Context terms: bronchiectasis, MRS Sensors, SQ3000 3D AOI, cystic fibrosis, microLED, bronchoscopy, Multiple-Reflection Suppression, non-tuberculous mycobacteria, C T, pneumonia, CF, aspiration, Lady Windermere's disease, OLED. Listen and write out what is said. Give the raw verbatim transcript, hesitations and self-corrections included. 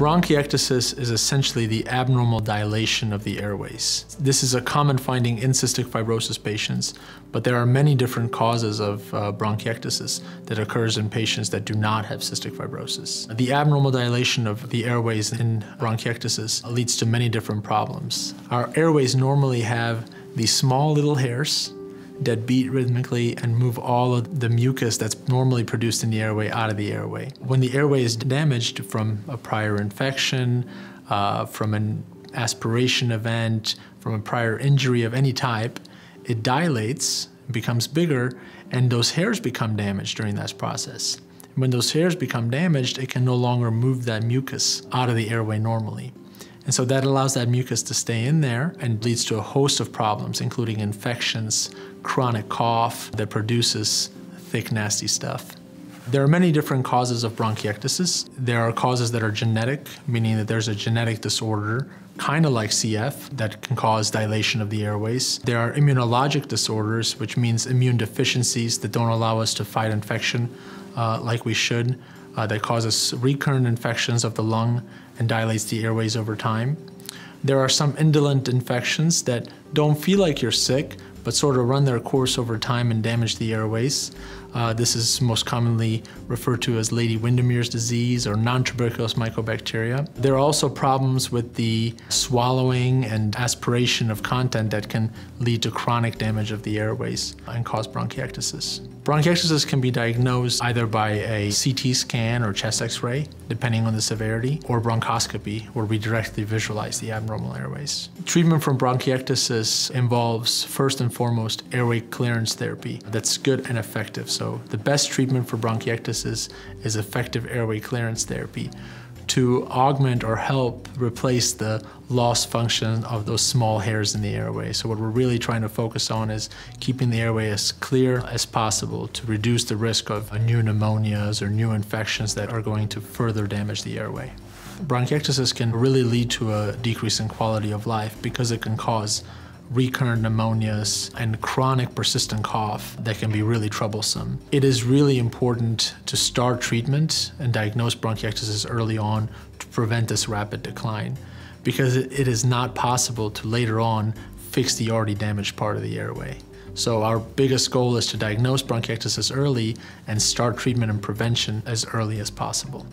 Bronchiectasis is essentially the abnormal dilation of the airways. This is a common finding in cystic fibrosis patients, but there are many different causes of uh, bronchiectasis that occurs in patients that do not have cystic fibrosis. The abnormal dilation of the airways in bronchiectasis leads to many different problems. Our airways normally have these small little hairs that beat rhythmically and move all of the mucus that's normally produced in the airway out of the airway. When the airway is damaged from a prior infection, uh, from an aspiration event, from a prior injury of any type, it dilates, becomes bigger, and those hairs become damaged during that process. When those hairs become damaged, it can no longer move that mucus out of the airway normally. And so that allows that mucus to stay in there and leads to a host of problems, including infections, chronic cough that produces thick, nasty stuff. There are many different causes of bronchiectasis. There are causes that are genetic, meaning that there's a genetic disorder, kind of like C F, that can cause dilation of the airways. There are immunologic disorders, which means immune deficiencies that don't allow us to fight infection uh, like we should, uh, that causes recurrent infections of the lung and dilates the airways over time. There are some indolent infections that don't feel like you're sick, but sort of run their course over time and damage the airways. Uh, this is most commonly referred to as Lady Windermere's disease or non-tuberculous mycobacteria. There are also problems with the swallowing and aspiration of content that can lead to chronic damage of the airways and cause bronchiectasis. Bronchiectasis can be diagnosed either by a C T scan or chest x-ray, depending on the severity, or bronchoscopy, where we directly visualize the abnormal airways. Treatment for bronchiectasis involves, first and foremost, airway clearance therapy that's good and effective. So the best treatment for bronchiectasis is effective airway clearance therapy to augment or help replace the lost function of those small hairs in the airway. So what we're really trying to focus on is keeping the airway as clear as possible to reduce the risk of new pneumonias or new infections that are going to further damage the airway. Bronchiectasis can really lead to a decrease in quality of life because it can cause recurrent pneumonias and chronic persistent cough that can be really troublesome. It is really important to start treatment and diagnose bronchiectasis early on to prevent this rapid decline, because it is not possible to later on fix the already damaged part of the airway. So our biggest goal is to diagnose bronchiectasis early and start treatment and prevention as early as possible.